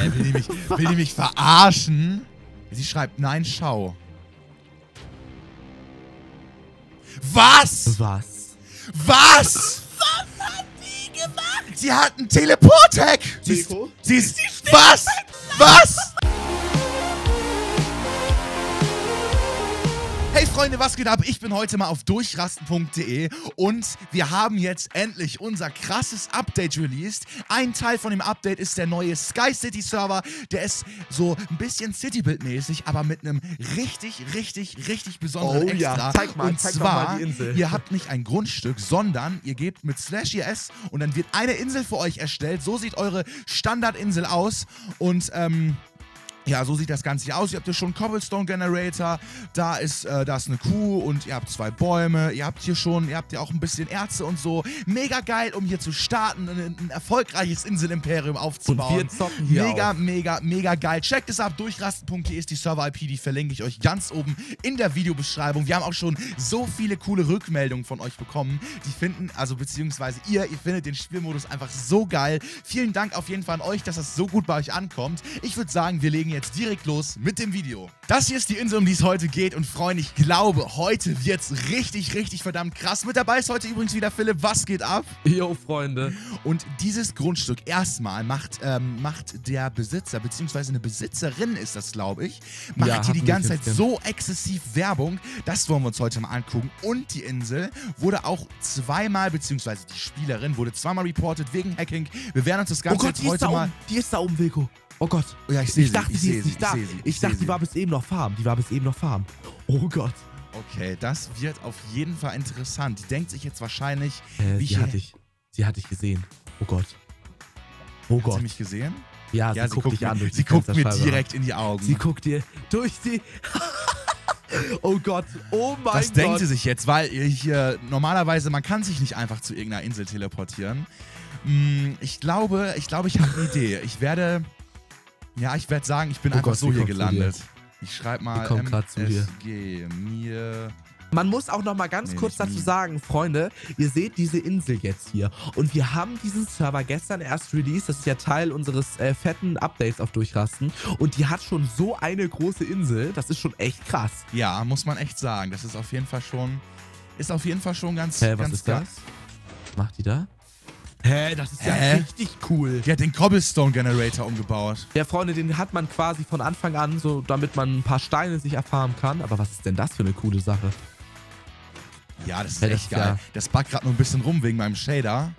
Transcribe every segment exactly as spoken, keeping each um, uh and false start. Hä, will die mich, will die mich verarschen? Sie schreibt, nein, schau. Was? Was? Was? Was hat die gemacht? Sie hat einen Teleport-Hack. Sie ist, sie ist, sie steht was? Was? Hey Freunde, was geht ab? Ich bin heute mal auf Durchrasten punkt de und wir haben jetzt endlich unser krasses Update released. Ein Teil von dem Update ist der neue Sky City Server. Der ist so ein bisschen Citybuild-mäßig, aber mit einem richtig, richtig, richtig besonderen oh, Extra. Ja. Zeig mal, und zeig zwar, mal die Insel. Ihr habt nicht ein Grundstück, sondern ihr gebt mit Slash E S und dann wird eine Insel für euch erstellt. So sieht eure Standardinsel aus und ähm... ja, so sieht das Ganze hier aus. Ihr habt hier schon einen Cobblestone-Generator, da ist, äh, da ist eine Kuh und ihr habt zwei Bäume. Ihr habt hier schon, ihr habt hier auch ein bisschen Erze und so. Mega geil, um hier zu starten und ein, ein erfolgreiches Inselimperium aufzubauen. Und wir zocken hier mega, auf. mega, mega geil. Checkt es ab, durchrasten punkt de ist die Server-I P, die verlinke ich euch ganz oben in der Videobeschreibung. Wir haben auch schon so viele coole Rückmeldungen von euch bekommen. Die finden, also beziehungsweise ihr, ihr findet den Spielmodus einfach so geil. Vielen Dank auf jeden Fall an euch, dass das so gut bei euch ankommt. Ich würde sagen, wir legen jetzt Jetzt direkt los mit dem Video. Das hier ist die Insel, um die es heute geht und Freunde, ich glaube, heute wird's richtig, richtig verdammt krass. Mit dabei ist heute übrigens wieder Philipp. Was geht ab? Jo, Freunde. Und dieses Grundstück erstmal macht, ähm, macht der Besitzer, beziehungsweise eine Besitzerin ist das, glaube ich, macht ja, hier die ganze Zeit so exzessiv Werbung. Das wollen wir uns heute mal angucken. Und die Insel wurde auch zweimal, beziehungsweise die Spielerin wurde zweimal reported wegen Hacking. Wir werden uns das Ganze oh Gott, jetzt heute mal... Um. Die ist da oben, Wilko. Oh Gott, ja, ich, seh ich dachte, sie, ich sie ist nicht sie, da. Ich, sie, ich, ich dachte, sie. die war bis eben noch farm. Die war bis eben noch farm. Oh Gott. Okay, das wird auf jeden Fall interessant. Die denkt sich jetzt wahrscheinlich... Äh, wie sie, hat dich, sie hat dich gesehen. Oh Gott. Oh hat Gott. Hat sie mich gesehen? Ja, ja sie, sie guckt dich an. Durch sie guckt mir direkt in die Augen. Sie guckt dir durch die... Oh Gott, oh mein Gott. Was denkt sie sich jetzt? Weil hier normalerweise, man kann sich nicht einfach zu irgendeiner Insel teleportieren. Ich glaube, ich glaube, ich habe eine Idee. Ich werde... Ja, ich werde sagen, ich bin oh einfach Gott, so hier gelandet. Ich schreibe mal M S G, mir... Man muss auch noch mal ganz nee, kurz dazu nie. sagen, Freunde, ihr seht diese Insel jetzt hier. Und wir haben diesen Server gestern erst released. Das ist ja Teil unseres äh, fetten Updates auf Durchrasten. Und die hat schon so eine große Insel. Das ist schon echt krass. Ja, muss man echt sagen. Das ist auf jeden Fall schon... Ist auf jeden Fall schon ganz... Hä, was ganz ist krass. das? Macht die da? Hä, das ist Hä? ja richtig cool. Die hat den Cobblestone-Generator umgebaut. Ja, Freunde, den hat man quasi von Anfang an, so damit man ein paar Steine sich erfahren kann. Aber was ist denn das für eine coole Sache? Ja, das ist ja, echt das geil. Ja. Das buggt gerade nur ein bisschen rum wegen meinem Shader.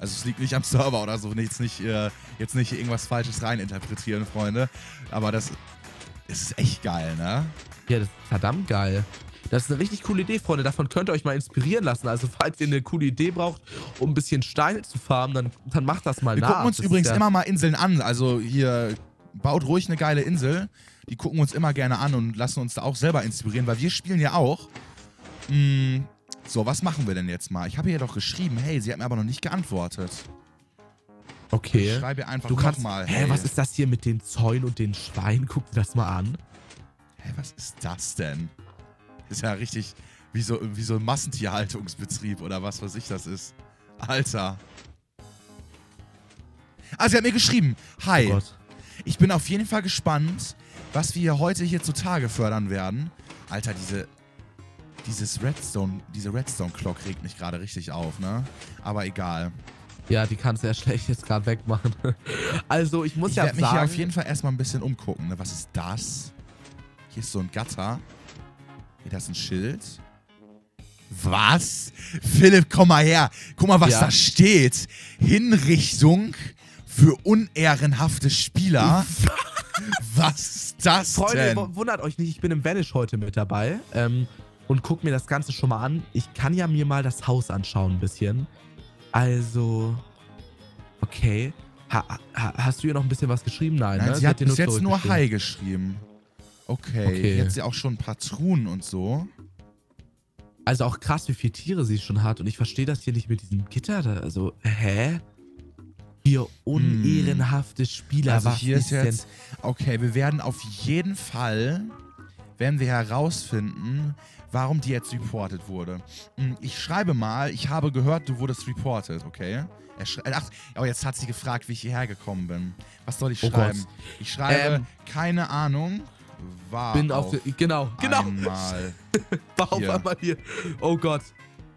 Also es liegt nicht am Server oder so. Jetzt nicht, äh, jetzt nicht irgendwas Falsches reininterpretieren, Freunde. Aber das, das ist echt geil, ne? Ja, das ist verdammt geil. Das ist eine richtig coole Idee, Freunde. Davon könnt ihr euch mal inspirieren lassen. Also, falls ihr eine coole Idee braucht, um ein bisschen Steine zu farmen, dann, dann macht das mal nach. Wir gucken uns übrigens immer mal Inseln an. Also, hier baut ruhig eine geile Insel. Die gucken wir uns immer gerne an und lassen uns da auch selber inspirieren, weil wir spielen ja auch. Hm, so, was machen wir denn jetzt mal? Ich habe ihr doch geschrieben, hey, sie hat mir aber noch nicht geantwortet. Okay. Ich schreibe einfach du kannst, mal. Hä, hey, was ist das hier mit den Zäunen und den Schweinen? Guck dir das mal an. Hä, hey, was ist das denn? Ist ja richtig wie so, wie so ein Massentierhaltungsbetrieb oder was weiß ich das ist. Alter. Ah, sie hat mir geschrieben. Hi. Oh Gott. Ich bin auf jeden Fall gespannt, was wir heute hier zutage fördern werden. Alter, diese... Dieses Redstone... Diese Redstone-Clock regt mich gerade richtig auf, ne? Aber egal. Ja, die kannst du ja schlecht jetzt gerade wegmachen. Also, ich muss ich ja sagen... Ich werde mich hier auf jeden Fall erstmal ein bisschen umgucken, ne? Was ist das? Hier ist so ein Gatter. Das ist ein Schild. Was? Philipp, komm mal her. Guck mal, was ja. da steht. Hinrichtung für unehrenhafte Spieler. Was ist das Freunde, denn? Wundert euch nicht, ich bin im Vanish heute mit dabei. Ähm, und guck mir das Ganze schon mal an. Ich kann ja mir mal das Haus anschauen ein bisschen. Also, okay. Ha, ha, hast du ihr noch ein bisschen was geschrieben? Nein, Nein ne? sie, sie hat, hat bis nur jetzt nur Hi geschrieben. Okay, okay, jetzt ja auch schon ein paar Truhen und so. Also auch krass, wie viele Tiere sie schon hat. Und ich verstehe das hier nicht mit diesem Gitter. Da. Also, hä? Hier unehrenhafte Spieler. Also was hier ist jetzt... Denn? Okay, wir werden auf jeden Fall... werden wir herausfinden, warum die jetzt reported wurde. Ich schreibe mal, ich habe gehört, du wurdest reported, okay? Er schrei- Ach, aber jetzt hat sie gefragt, wie ich hierher gekommen bin. Was soll ich oh schreiben? Gott. Ich schreibe, ähm, keine Ahnung, war bin auf, auf Genau, genau. Einmal war auf einmal hier. Oh Gott.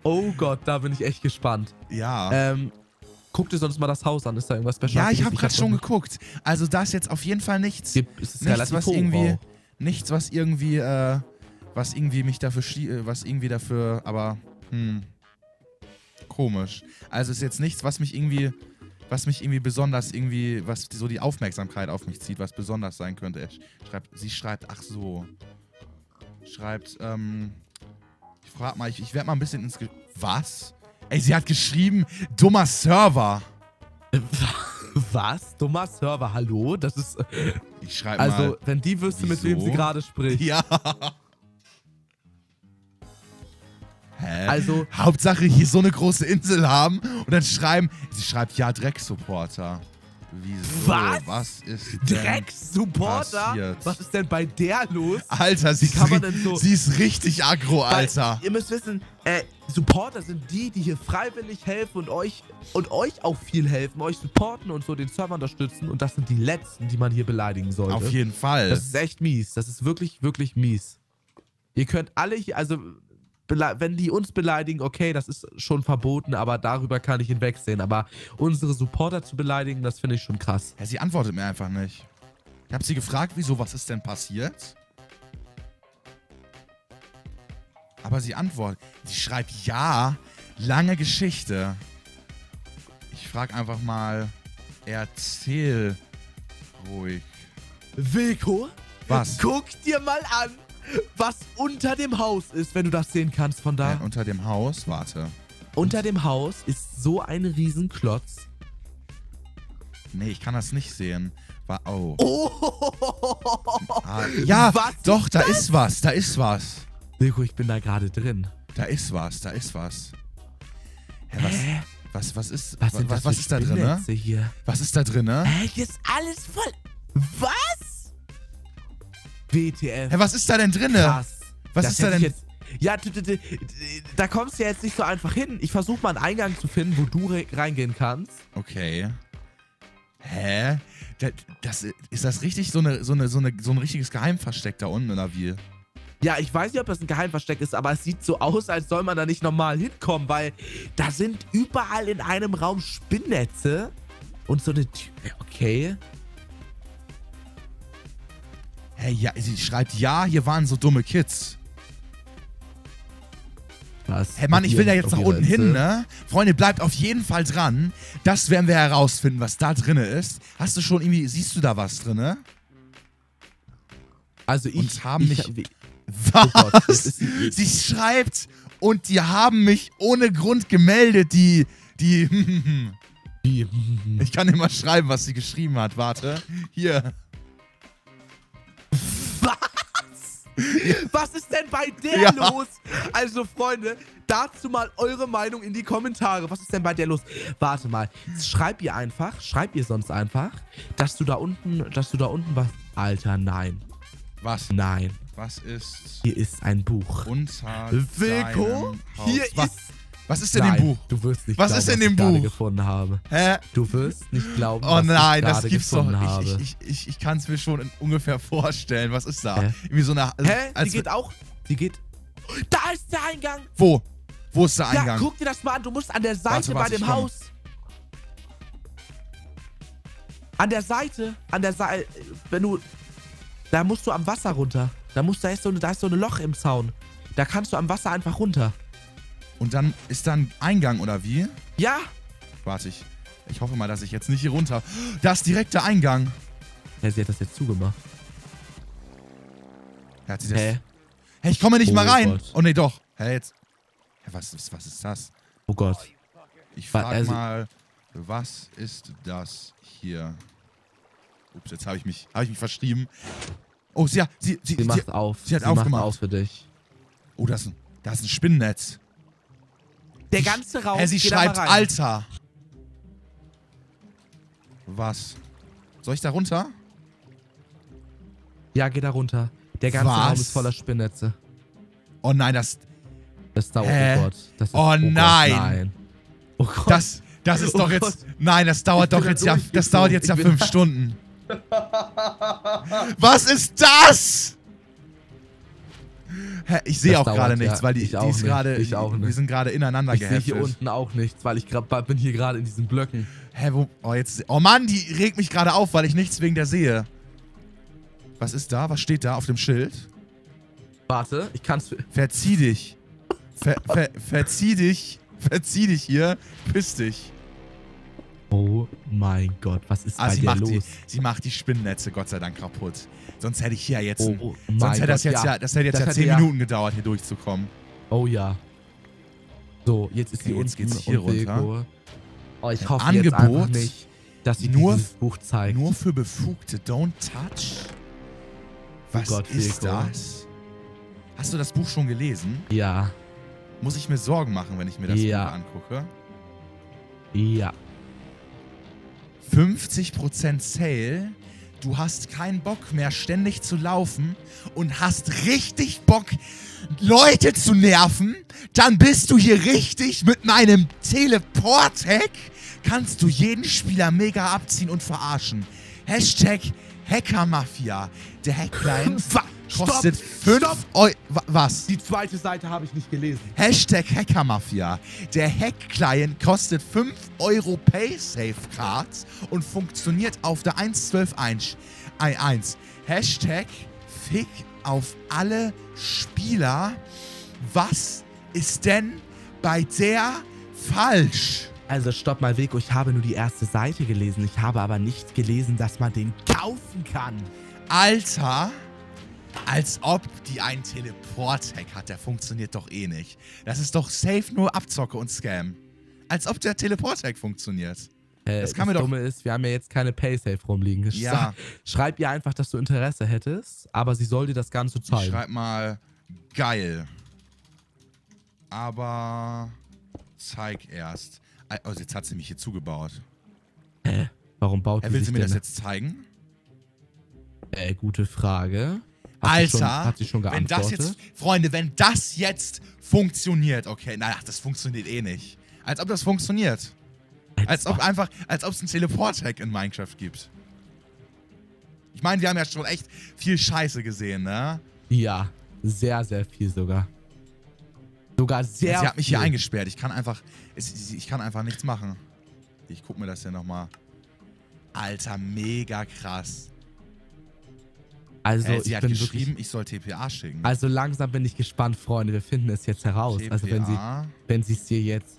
Oh Gott, da bin ich echt gespannt. Ja. Ähm, guck dir sonst mal das Haus an, ist da irgendwas Special? Ja, ich habe gerade schon geguckt. Also da ist jetzt auf jeden Fall nichts. Gibt, ist es nichts, was irgendwie, nichts, was irgendwie, äh, was irgendwie mich dafür, was irgendwie dafür, aber, hm, komisch. Also ist jetzt nichts, was mich irgendwie, was mich irgendwie besonders irgendwie, was so die Aufmerksamkeit auf mich zieht, was besonders sein könnte. Schreibt, sie schreibt, ach so, schreibt, ähm, ich frag mal, ich, ich werde mal ein bisschen ins Ge Was? Ey, sie hat geschrieben, dummer Server. Was? Dummer Server, hallo? Das ist... Ich schreibe mal... Also, wenn die wüsste, wieso? Mit wem sie gerade spricht. Ja. Hä? Also... Hauptsache, hier so eine große Insel haben und dann schreiben... Sie schreibt, ja, Drecksupporter. Wieso? Was? Was ist denn Drecksupporter? Passiert? Was ist denn bei der los? Alter, sie, kann man denn so sie ist richtig aggro, Alter. Weil, ihr müsst wissen, äh, Supporter sind die, die hier freiwillig helfen und euch und euch auch viel helfen, euch supporten und so den Server unterstützen. Und das sind die Letzten, die man hier beleidigen sollte. Auf jeden Fall. Das ist echt mies. Das ist wirklich, wirklich mies. Ihr könnt alle hier, also... Wenn die uns beleidigen, okay, das ist schon verboten, aber darüber kann ich hinwegsehen. Aber unsere Supporter zu beleidigen, das finde ich schon krass. Ja, sie antwortet mir einfach nicht. Ich habe sie gefragt, wieso, was ist denn passiert? Aber sie antwortet, sie schreibt, ja, lange Geschichte. Ich frage einfach mal, erzähl ruhig. Wilko, was? Guck dir mal an, was unter dem Haus ist, wenn du das sehen kannst von da. Ja, unter dem Haus, warte. Unter dem Haus ist so ein Riesenklotz. Nee, ich kann das nicht sehen. War, oh. Oh. Ah, ja, was doch, ist da das? Ist was, da ist was. Wilko, ich bin da gerade drin. Da ist was, da ist was. Hä, was? Hä? Was, was ist, was was, was, was ist da drin? Ne? Hier? Was ist da drin? Ne? Hä, hier ist alles voll. Was? W T F. Hey, was ist da denn drin? Krass. Was das ist da denn? Jetzt, ja, da kommst du ja jetzt nicht so einfach hin. Ich versuche mal einen Eingang zu finden, wo du re reingehen kannst. Okay. Hä? Das, das, ist das richtig so, eine, so, eine, so, eine, so ein richtiges Geheimversteck da unten oder wie? Ja, ich weiß nicht, ob das ein Geheimversteck ist, aber es sieht so aus, als soll man da nicht normal hinkommen, weil da sind überall in einem Raum Spinnnetze und so eine Tür. Okay. Hey, ja, sie schreibt, ja, hier waren so dumme Kids. Was? Hey Mann, ich will da jetzt nach unten hin, ne? Freunde, bleibt auf jeden Fall dran. Das werden wir herausfinden, was da drin ist. Hast du schon irgendwie, siehst du da was drin, ne? Also ich... Und haben ich, mich... Ich, was? Sie schreibt, und die haben mich ohne Grund gemeldet, die... die... Ich kann immer schreiben, was sie geschrieben hat, warte. Hier... Was ist denn bei der ja. los? Also Freunde, dazu mal eure Meinung in die Kommentare. Was ist denn bei der los? Warte mal, schreib ihr einfach, schreib ihr sonst einfach, dass du da unten, dass du da unten was... Alter, nein. Was? Nein. Was ist? Hier ist ein Buch. Unter Wilko, hier was? Ist... Was ist in nein, dem Buch? Du wirst nicht was glauben, ist in dem was ich Buch? Gerade gefunden habe. Hä? Du wirst nicht glauben, was oh nein, ich das gibt's doch nicht. Ich, ich, ich, ich kann es mir schon ungefähr vorstellen. Was ist da? Hä? Irgendwie so eine. Also, hä? Die geht auch. Die geht. Da ist der Eingang. Wo? Wo ist der Eingang? Ja, guck dir das mal an. Du musst an der Seite warte, warte, bei dem Haus. An der Seite, an der Seite, wenn du, da musst du am Wasser runter. Da musst da ist so eine, da ist so ein Loch im Zaun. Da kannst du am Wasser einfach runter. Und dann ist da ein Eingang, oder wie? Ja. Warte, ich, ich hoffe mal, dass ich jetzt nicht hier runter... Da ist direkt der Eingang. Ja, sie hat das jetzt zugemacht. Ja, hat sie das... Hä? Hey, ich komme nicht oh mal rein. Gott. Oh, nee, doch. Hä, hey, jetzt... Hey, was, ist, was ist das? Oh Gott. Ich frage also, mal, was ist das hier? Ups, jetzt habe ich mich, hab ich mich verschrieben. Oh, sie hat... Sie, sie, sie macht sie, auf. Sie hat sie aufgemacht. Auf für dich. Oh, da ist ein, da ist ein Spinnennetz. Der ganze Raum. Hey, sie schreibt, Alter. Was? Soll ich da runter? Ja, geh da runter. Der ganze Was? Raum ist voller Spinnnetze. Oh nein, das... Das dauert, äh? oh Gott. Das ist, oh, oh nein. Gott, nein. Oh Gott. Das, das ist oh doch Gott. jetzt... Nein, das dauert doch jetzt ja... Das dauert jetzt ja fünf Stunden. Was ist das? Hä, ich sehe auch gerade nichts, ja. weil die, die ist gerade... Wir sind gerade ineinander geheftet. Ich sehe hier unten auch nichts, weil ich grad, bin hier gerade in diesen Blöcken. Hä, wo... Oh, jetzt... Oh Mann, die regt mich gerade auf, weil ich nichts wegen der sehe. Was ist da? Was steht da auf dem Schild? Warte, ich kann's... Verzieh dich. Ver, ver, verzieh dich. Verzieh dich hier. Piss dich. Oh mein Gott, was ist ah, bei dir los? Die, sie macht die Spinnennetze Gott sei Dank kaputt. Sonst hätte ich hier jetzt... Oh, oh sonst mein hätte Gott, das jetzt ja, ja, das hätte jetzt das ja zehn hätte Minuten ja. gedauert, hier durchzukommen. Oh ja. So, jetzt ist okay, die jetzt geht's hier runter. Oh, ich hoffe Angebot, jetzt einfach nicht, dass sie nur, dieses Buch zeigt. Nur für Befugte. Don't touch. Was oh Gott, ist Wilko. das? Hast du das Buch schon gelesen? Ja. Muss ich mir Sorgen machen, wenn ich mir das ja. Buch angucke? Ja. fünfzig Prozent Sale. Du hast keinen Bock mehr, ständig zu laufen und hast richtig Bock, Leute zu nerven. Dann bist du hier richtig mit meinem Teleport-Hack. Kannst du jeden Spieler mega abziehen und verarschen. Hashtag Hacker-Mafia. Der Hack-Client kostet fünf Euro. Was? Die zweite Seite habe ich nicht gelesen. Hashtag Hacker-Mafia. Der Hack-Client kostet fünf Euro Paysafe-Card und funktioniert auf der eins Punkt zwölf Punkt eins. Hashtag Fick auf alle Spieler. Was ist denn bei der falsch? Also stopp mal, Wilko, ich habe nur die erste Seite gelesen. Ich habe aber nicht gelesen, dass man den kaufen kann. Alter, als ob die einen Teleport-Hack hat. Der funktioniert doch eh nicht. Das ist doch safe nur Abzocke und Scam. Als ob der Teleport-Hack funktioniert. Äh, das kann mir doch... Das Dumme ist, wir haben ja jetzt keine Paysafe rumliegen. Ja. Schreib ihr einfach, dass du Interesse hättest, aber sie soll dir das Ganze zeigen. Ich schreib mal, geil. Aber zeig erst. Also jetzt hat sie mich hier zugebaut. Hä? Äh, warum baut sie mich? Will sie mir das jetzt zeigen? Äh, gute Frage. Hat Alter, sie schon, hat sie schon geantwortet? Wenn das jetzt, Freunde, wenn das jetzt funktioniert, okay, na, das funktioniert eh nicht. Als ob das funktioniert. Als, als ob einfach, als ob es einen Teleport-Hack in Minecraft gibt. Ich meine, wir haben ja schon echt viel Scheiße gesehen, ne? Ja, sehr, sehr viel sogar. Sogar sehr ja, sie hat mich viel. hier eingesperrt. Ich kann einfach, ich kann einfach nichts machen. Ich guck mir das hier nochmal. Alter, mega krass. Also äh, sie ich hat bin geschrieben, ich soll T P A schicken. Also langsam bin ich gespannt, Freunde. Wir finden es jetzt heraus. T P A. Also wenn sie, wenn sie es dir jetzt.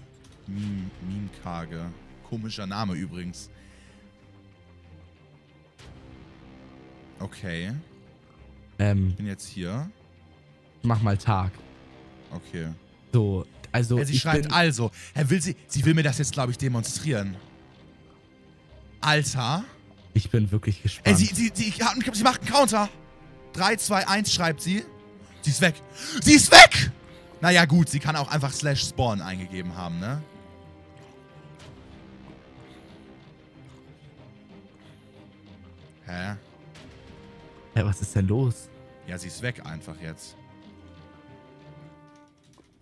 Meme-Kage. Komischer Name übrigens. Okay. Ähm, ich bin jetzt hier. Mach mal Tag. Okay. So, also. Ja, sie schreibt also. Herr, will sie. Sie will mir das jetzt, glaube ich, demonstrieren. Alter. Ich bin wirklich gespannt. Ey, sie, sie, sie, sie macht einen Counter. drei, zwei, eins schreibt sie. Sie ist weg. Sie ist weg! Naja, gut, sie kann auch einfach slash spawn eingegeben haben, ne? Hä? Hä, was ist denn los? Ja, sie ist weg einfach jetzt.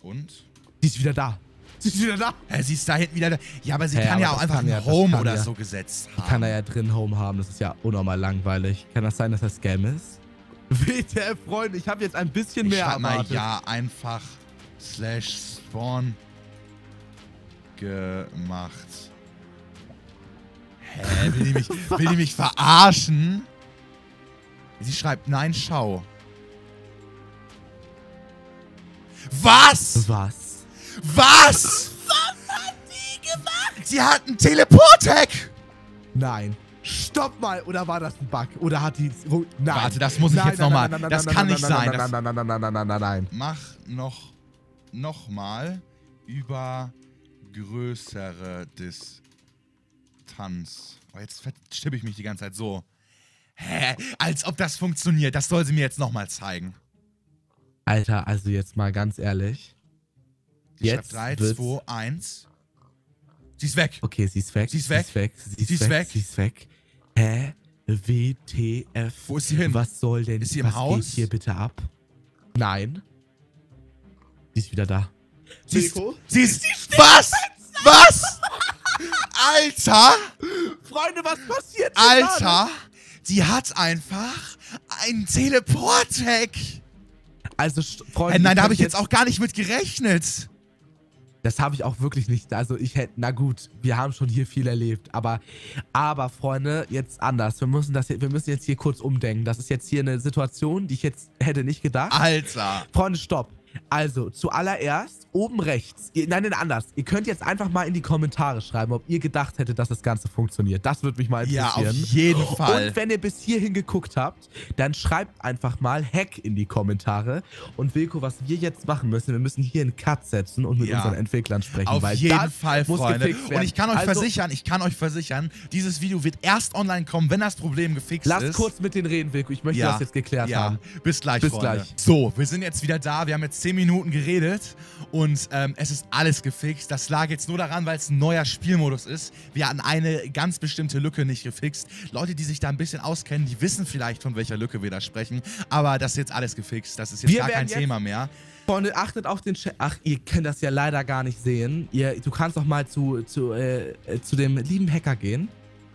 Und? Sie ist wieder da. Sie ist wieder da. Hä, sie ist da hinten wieder da. Ja, aber sie hey, kann aber ja auch einfach ein ja, Home oder ja. so gesetzt haben. Kann er ja drin Home haben. Das ist ja unnormal langweilig. Kann das sein, dass das Scam ist? W T F, Freunde, ich habe jetzt ein bisschen ich mehr erwartet. mal ja einfach slash spawn gemacht. Hä, will die mich, will die mich verarschen? Sie schreibt, nein, schau. Was? Was? Was? Was hat die gemacht? Sie hat einen Teleport-Hack! Nein. Stopp mal! Oder war das ein Bug? Oder hat die... Nein. Warte, das muss ich jetzt nochmal... Das kann nicht sein. Nein, nein, nein, nein, nein, nein, nein. Mach noch... nochmal über größere Distanz. Oh, jetzt verstippe ich mich die ganze Zeit so. Hä? Als ob das funktioniert. Das soll sie mir jetzt nochmal zeigen. Alter, also jetzt mal ganz ehrlich. Sie jetzt schreibt drei, zwei, eins. Sie ist weg. Okay, sie ist weg. Sie ist weg. Sie ist weg. Sie ist weg. Sie ist weg. Hä? W T F. Wo ist sie hin? Was soll denn? Ist sie im was Haus? Geht hier bitte ab? Nein. Sie ist wieder da. Sie ist, sie ist, sie ist was? Was? Alter! Freunde, was passiert hier? Alter! Die hat einfach einen Teleport-Hack. Also, Freunde. Hey, nein, da habe ich jetzt auch gar nicht mit gerechnet. Das habe ich auch wirklich nicht. Also, ich hätte, na gut, wir haben schon hier viel erlebt. Aber, aber Freunde, jetzt anders. Wir müssen, das hier, wir müssen jetzt hier kurz umdenken. Das ist jetzt hier eine Situation, die ich jetzt hätte nicht gedacht. Alter. Freunde, stopp. Also, zuallererst, oben rechts, ihr, nein, nein, anders, ihr könnt jetzt einfach mal in die Kommentare schreiben, ob ihr gedacht hättet, dass das Ganze funktioniert. Das würde mich mal interessieren. Ja, auf jeden Fall. Und wenn ihr bis hierhin geguckt habt, dann schreibt einfach mal Hack in die Kommentare. Und Wilko, was wir jetzt machen müssen, wir müssen hier einen Cut setzen und mit ja. unseren Entwicklern sprechen. Auf weil jeden Fall, Freunde. Und ich kann euch also, versichern, ich kann euch versichern, dieses Video wird erst online kommen, wenn das Problem gefixt ist. Lass kurz mit denen reden, Wilko, ich möchte ja. das jetzt geklärt ja. haben. Bis gleich, bis Freunde. Gleich. So, wir sind jetzt wieder da, wir haben jetzt zehn Minuten geredet und ähm, es ist alles gefixt. Das lag jetzt nur daran, weil es ein neuer Spielmodus ist. Wir hatten eine ganz bestimmte Lücke nicht gefixt. Leute, die sich da ein bisschen auskennen, die wissen vielleicht, von welcher Lücke wir da sprechen. Aber das ist jetzt alles gefixt. Das ist jetzt wir gar kein jetzt Thema mehr. Freunde, achtet auf den Chat. Ach, ihr könnt das ja leider gar nicht sehen. Ihr, du kannst doch mal zu, zu, äh, zu dem lieben Hacker gehen.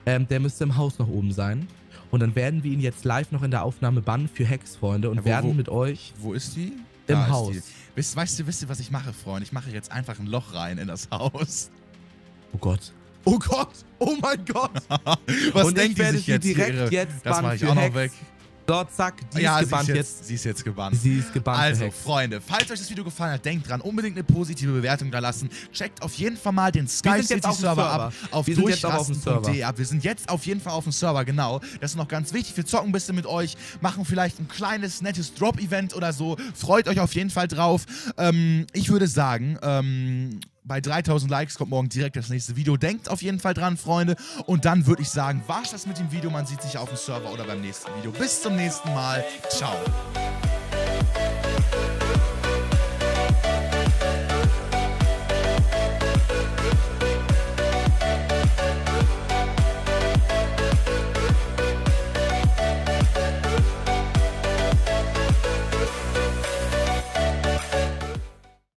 Ähm, der müsste im Haus noch oben sein. Und dann werden wir ihn jetzt live noch in der Aufnahme bannen für Hacks, Freunde. Und ja, wo, werden wo, mit euch... Wo ist die? Im da Haus. Weißt, weißt du, wisst ihr, was ich mache, Freunde? Ich mache jetzt einfach ein Loch rein in das Haus. Oh Gott. Oh Gott. Oh mein Gott. Was und denkt ich werde die sich jetzt direkt ihre? Jetzt das mache ich auch noch weg. So, zack, die ja, ist gebannt sie ist jetzt, jetzt. Sie ist jetzt gebannt. Sie ist gebannt. Also, Freunde, falls euch das Video gefallen hat, denkt dran, unbedingt eine positive Bewertung da lassen. Checkt auf jeden Fall mal den Sky City Server ab. Auf Durchrasten punkt de ab. Wir sind jetzt auf jeden Fall auf dem Server, genau. Das ist noch ganz wichtig. Wir zocken ein bisschen mit euch, machen vielleicht ein kleines, nettes Drop-Event oder so. Freut euch auf jeden Fall drauf. Ähm, ich würde sagen, ähm... bei dreitausend Likes kommt morgen direkt das nächste Video. Denkt auf jeden Fall dran, Freunde. Und dann würde ich sagen, war's das mit dem Video. Man sieht sich auf dem Server oder beim nächsten Video. Bis zum nächsten Mal. Ciao.